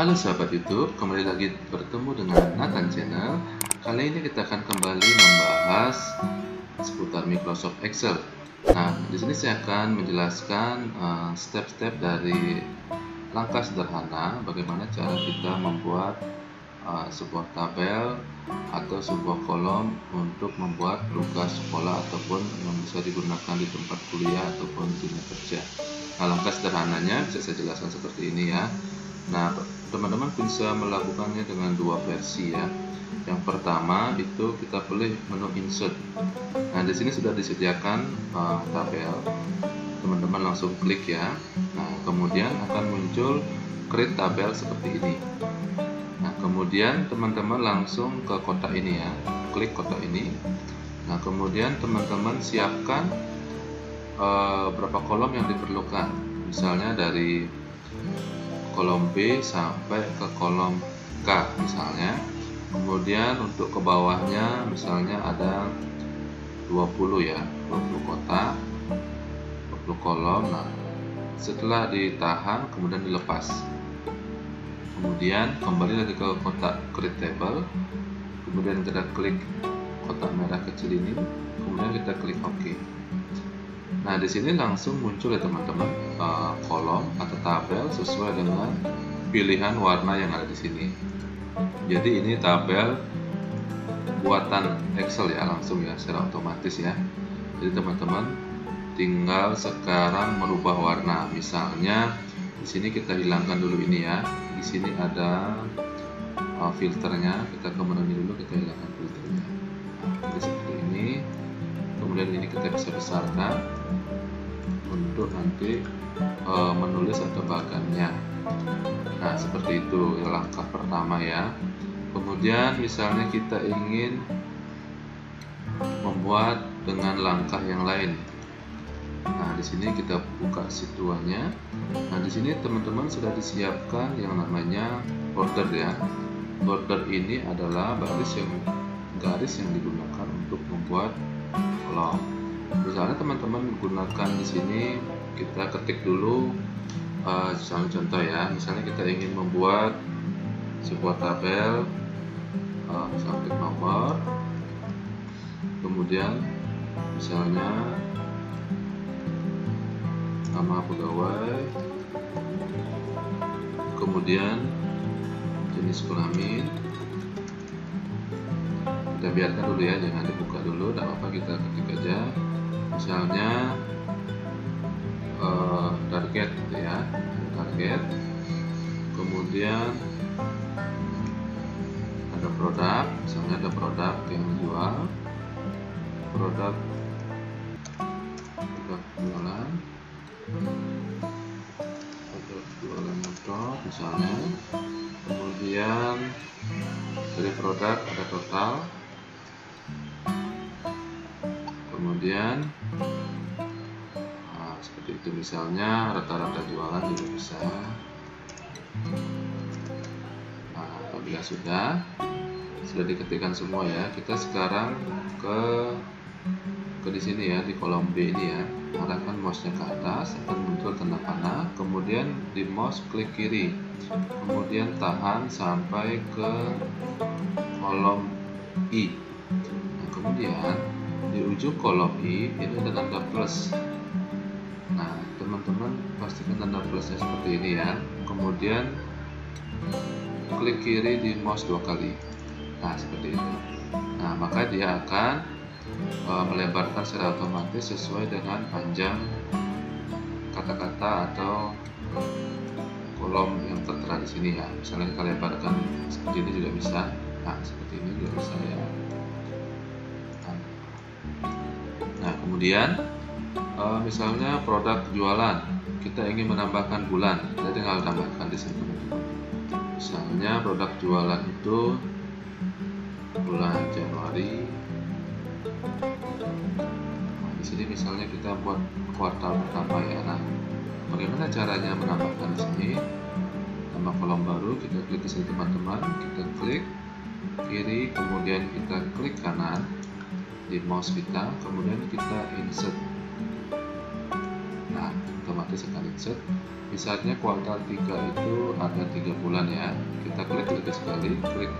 Halo sahabat YouTube, kembali lagi bertemu dengan Nathan Channel. Kali ini kita akan kembali membahas seputar Microsoft Excel. Nah, di sini saya akan menjelaskan step-step dari langkah sederhana bagaimana cara kita membuat sebuah tabel atau sebuah kolom untuk membuat tugas sekolah ataupun yang bisa digunakan di tempat kuliah ataupun dunia kerja. Nah, langkah sederhananya bisa saya jelaskan seperti ini ya. Nah, teman-teman bisa melakukannya dengan dua versi ya. Yang pertama itu kita pilih menu insert. Nah, di sini sudah disediakan tabel. Teman-teman langsung klik ya. Nah, kemudian akan muncul create tabel seperti ini. Nah, kemudian teman-teman langsung ke kotak ini ya. Klik kotak ini. Nah, kemudian teman-teman siapkan berapa kolom yang diperlukan. Misalnya dari kolom B sampai ke kolom K misalnya, kemudian untuk ke bawahnya misalnya ada 20 ya, 20 kotak, 20 kolom. Nah, setelah ditahan kemudian dilepas, kemudian kembali lagi ke kotak create table, kemudian kita klik kotak merah kecil ini, kemudian kita klik OK. Nah, di sini langsung muncul ya teman-teman kolom atau tabel sesuai dengan pilihan warna yang ada di sini. Jadi ini tabel buatan Excel ya, langsung ya secara otomatis ya. Jadi teman-teman tinggal sekarang merubah warna. Misalnya di sini kita hilangkan dulu ini ya. Di sini ada filternya, kita ke menu ini dulu, kita hilangkan filternya. Jadi seperti ini. Kemudian ini kita bisa besarkan untuk nanti menulis atau bagannya. Nah, seperti itu langkah pertama ya. Kemudian misalnya kita ingin membuat dengan langkah yang lain. Nah, di sini kita buka sheet 2-nya. Nah, di sini teman-teman sudah disiapkan yang namanya border ya. Border ini adalah garis yang digunakan untuk membuat kolom. Misalnya teman-teman gunakan di sini, kita ketik dulu contoh ya. Misalnya kita ingin membuat sebuah tabel, misalnya klik nomor, kemudian misalnya nama pegawai, kemudian jenis kelamin. Kita biarkan dulu ya, jangan dibuka dulu, tidak apa-apa, kita ketik aja misalnya target ya, target, kemudian ada produk, misalnya ada produk yang dijual, produk jualan, motor misalnya, kemudian dari produk ada total. Kemudian seperti itu, misalnya rata-rata jualan juga bisa. Nah, apabila sudah diketikkan semua ya, kita sekarang ke di sini ya, di kolom B ini ya, arahkan mouse-nya ke atas, akan muncul tanda panah, kemudian di mouse klik kiri, kemudian tahan sampai ke kolom I. Nah, kemudian di ujung kolom I ini ada tanda plus. Nah, teman-teman pastikan tanda plusnya seperti ini ya. Kemudian klik kiri di mouse 2 kali. Nah, seperti itu. Nah, maka dia akan melebarkan secara otomatis sesuai dengan panjang kata-kata atau kolom yang tertera di sini ya. Misalnya kita lebarkan seperti ini juga bisa. Nah, seperti ini juga bisa ya. Nah, kemudian misalnya produk jualan, kita ingin menambahkan bulan, kita tinggal tambahkan di sini teman-teman. Misalnya produk jualan itu bulan Januari. Nah, di sini misalnya kita buat kuartal pertama ya. Nah, bagaimana caranya menambahkan di sini? Tambah kolom baru, kita klik di sini teman-teman, kita klik kiri, kemudian kita klik kanan di mouse kita, kemudian kita insert. Nah, teman desakan insert. Misalnya kuartal 3 itu ada 3 bulan ya. Kita klik tiga sekali, klik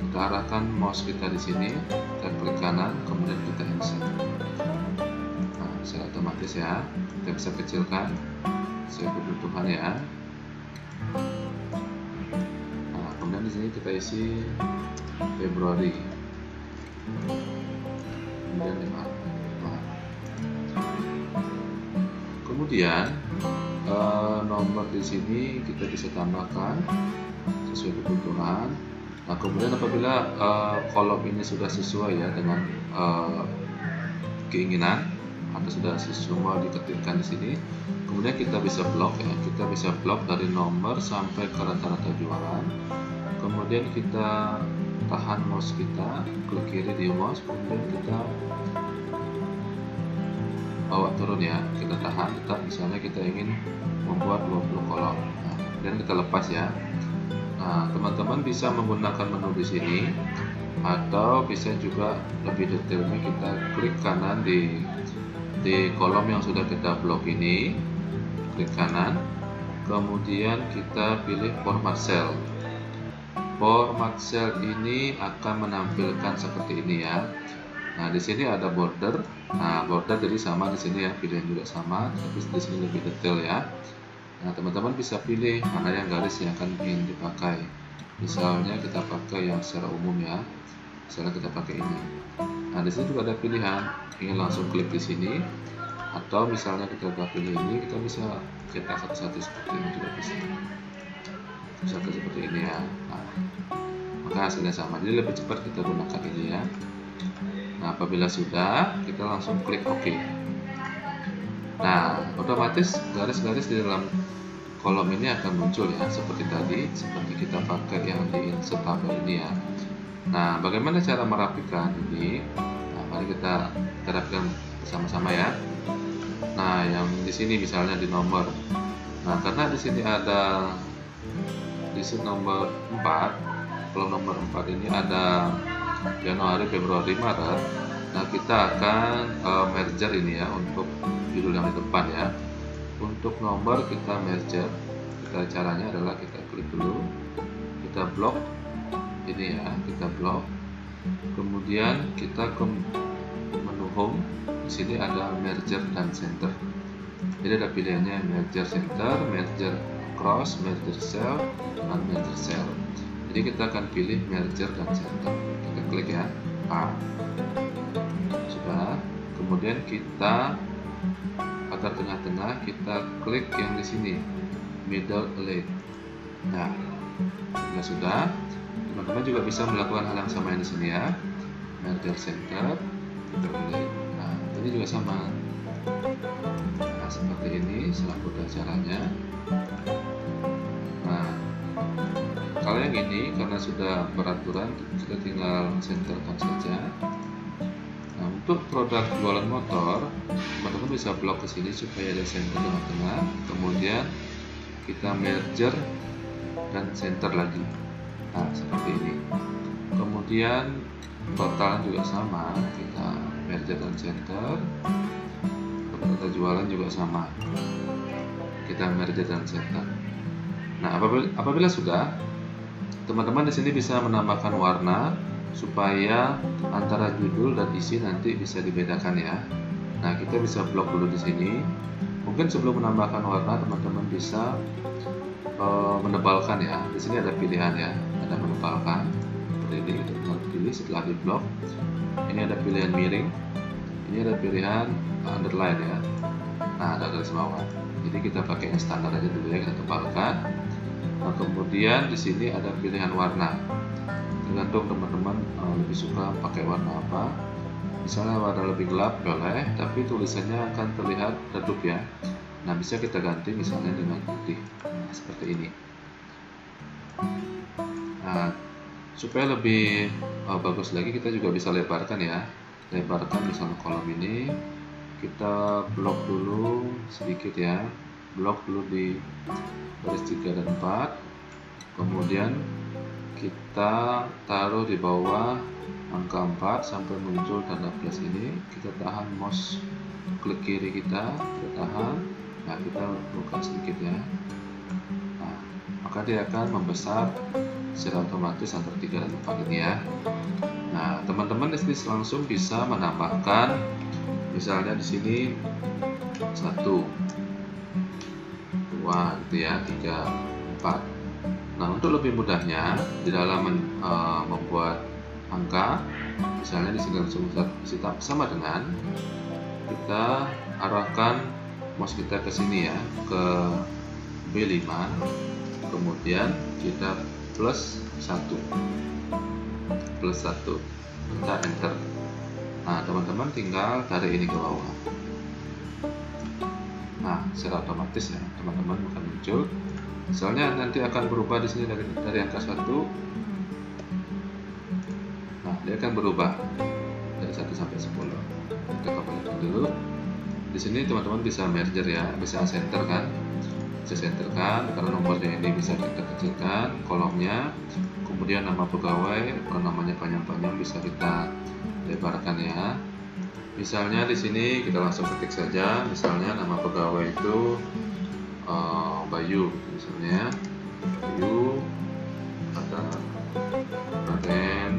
kita arahkan mouse kita di sini, kita klik kanan, kemudian kita insert. Nah, secara otomatis ya. Kita bisa kecilkan sesuai kebutuhan ya. Nah, kemudian di sini kita isi Februari. Kemudian nomor di sini kita bisa tambahkan sesuai kebutuhan. Nah, kemudian apabila kolom ini sudah sesuai ya dengan keinginan atau sudah sesuai diketikkan di sini, kemudian kita bisa blok ya. Kita bisa blok dari nomor sampai ke rata-rata jualan. Kemudian kita tahan mouse kita, klik kiri di mouse, kemudian kita bawa turun ya, kita tahan tetap. Misalnya kita ingin membuat 20 kolom, nah, dan kita lepas ya. Nah, teman-teman bisa menggunakan menu di sini, atau bisa juga lebih detailnya kita klik kanan di kolom yang sudah kita blok ini, klik kanan, kemudian kita pilih format cell. Format cell ini akan menampilkan seperti ini ya. Nah, di sini ada border. Nah, border jadi sama di sini ya, pilihan juga sama, tapi di sini lebih detail ya. Nah, teman-teman bisa pilih mana yang garis yang akan ingin dipakai. Misalnya kita pakai yang secara umum ya. Misalnya kita pakai ini. Nah, di sini juga ada pilihan, ingin langsung klik di sini, atau misalnya kita pilih ini, kita bisa cetak satu-satu seperti ini juga bisa. Misalnya seperti ini ya. Nah, maka hasilnya sama. Jadi lebih cepat kita gunakan ini ya. Nah, apabila sudah, kita langsung klik OK. Nah, otomatis garis-garis di dalam kolom ini akan muncul ya, seperti tadi, seperti kita pakai yang di insert tabel ini ya. Nah, bagaimana cara merapikan ini? Nah, mari kita rapikan bersama-sama ya. Nah, yang di sini misalnya di nomor. Nah, karena di sini ada di nomor 4, kolom nomor 4 ini ada Januari, Februari, Maret. Nah, kita akan merger ini ya untuk judul yang di depan ya. Untuk nomor kita merger. Kita caranya adalah kita klik dulu, kita blok ini ya, kita blok. Kemudian kita ke menu home. Di sini ada merger dan center. Jadi ada pilihannya merger center, merger cross, merger cell, dan merger cell. Jadi kita akan pilih merger dan center. Kita klik ya, A. Sudah. Kemudian kita agar tengah-tengah kita klik yang di sini middle lane. Nah, sudah. Teman-teman juga bisa melakukan hal yang sama yang di sini ya. Merger center, middle lane. Nah, ini juga sama. Nah, seperti ini selanjutnya caranya. Nah, kalau yang ini karena sudah beraturan, kita tinggal centerkan saja. Nah, untuk produk jualan motor, teman-teman bisa blok ke sini supaya ada center tengah-tengah. Kemudian kita merger dan center lagi. Nah, seperti ini. Kemudian total juga sama, kita merger dan center. Total jualan juga sama, kita merger dan center. Nah, apabila sudah, teman-teman di sini bisa menambahkan warna supaya antara judul dan isi nanti bisa dibedakan ya. Nah, kita bisa blok dulu di sini. Mungkin sebelum menambahkan warna, teman-teman bisa menebalkan ya. Di sini ada pilihan ya, ada menebalkan. Jadi kita pilih setelah di blok. Ini ada pilihan miring. Ini ada pilihan underline ya. Nah, ada garis bawah. Jadi kita pakai yang standar aja dulu ya, kita tebalkan. Nah, kemudian di sini ada pilihan warna. Tergantung teman-teman lebih suka pakai warna apa. Misalnya warna lebih gelap boleh, tapi tulisannya akan terlihat redup ya. Nah, bisa kita ganti misalnya dengan putih. Nah, seperti ini. Nah, supaya lebih bagus lagi, kita juga bisa lebarkan ya. Lebarkan misalnya kolom ini, kita blok dulu sedikit ya. Blok dulu di garis 3 dan 4, kemudian kita taruh di bawah angka 4 sampai muncul tanda plus ini. Kita tahan mouse, klik kiri kita tahan. Nah, kita buka sedikit ya. Nah, maka dia akan membesar secara otomatis antara 3 dan 4 ini ya. Nah, teman-teman di sini langsung bisa menambahkan, misalnya di sini 1, 2, gitu ya, 3, 4. Nah, untuk lebih mudahnya di dalam membuat angka, misalnya di sini langsung kita sama dengan kita arahkan mouse kita ke sini ya, ke B5, kemudian kita plus 1, kita enter. Nah, teman-teman tinggal tarik ini ke bawah. Nah, secara otomatis ya, teman-teman akan muncul. Misalnya nanti akan berubah di sini dari angka 1. Nah, dia akan berubah dari 1 sampai 10. Kita kembalikan dulu. Di sini teman-teman bisa merger ya, bisa center kan? Bisa centerkan karena nomornya ini bisa kita kecilkan kolomnya, kemudian nama pegawai kalau namanya panjang-panjang bisa kita lebarkan ya. Misalnya di sini kita langsung ketik saja, misalnya nama pegawai itu Bayu, misalnya Bayu kata Raden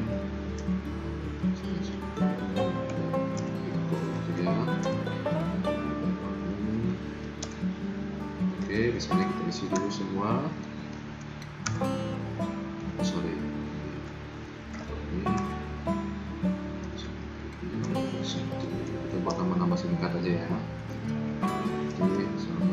misalnya. Kita isi dulu semua. Kita bakal menambah singkat aja ya. Oke, sama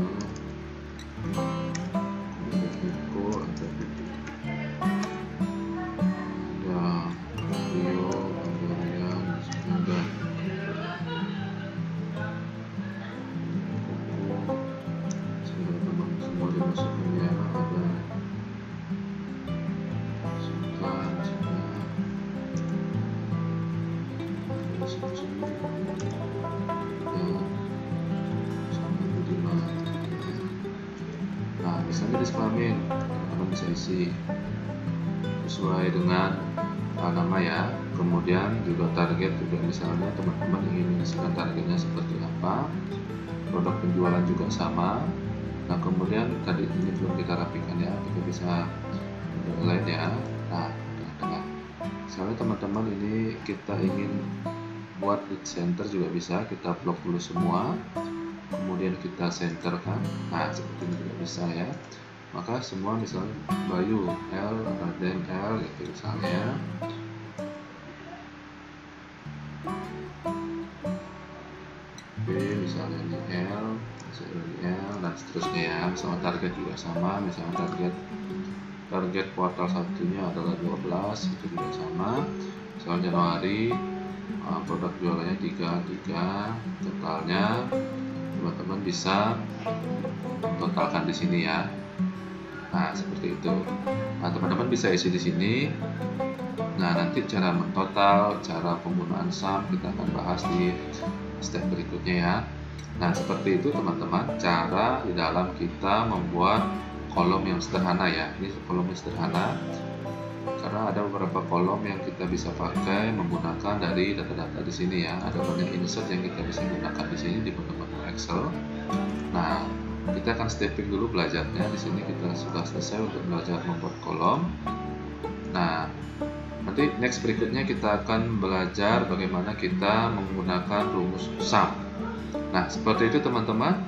teman-teman bisa isi sesuai dengan nama ya, kemudian juga target juga, misalnya teman-teman ingin mengisikan targetnya seperti apa, produk penjualan juga sama. Nah, kemudian tadi ini belum kita rapikan ya, kita bisa lain ya. Nah, tengah-tengah misalnya teman-teman ini kita ingin buat lead center juga bisa, kita blok dulu semua, kemudian kita centerkan. Nah, seperti ini juga bisa ya. Maka semua misalnya Bayu L, Raden L, gitu misalnya. B misalnya ini L, misalnya ini L, dan seterusnya ya. Misalnya target juga sama, misalnya target kuartal satunya adalah 12, itu juga sama. Misalnya Januari produk jualannya 33, totalnya teman-teman bisa totalkan di sini ya. Nah, seperti itu. Nah, teman-teman bisa isi di sini. Nah, nanti cara mentotal, cara penggunaan sum kita akan bahas di step berikutnya ya. Nah, seperti itu teman-teman cara di dalam kita membuat kolom yang sederhana ya. Ini kolom yang sederhana karena ada beberapa kolom yang kita bisa pakai menggunakan dari data-data di sini ya. Ada banyak insert yang kita bisa gunakan di sini di teman-teman Excel. Nah, kita akan stepping dulu belajarnya. Di sini kita sudah selesai untuk belajar membuat kolom. Nah, nanti next berikutnya kita akan belajar bagaimana kita menggunakan rumus sum. Nah, seperti itu teman-teman.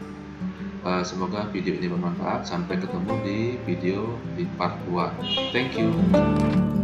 Semoga video ini bermanfaat. Sampai ketemu di video di part 2. Thank you.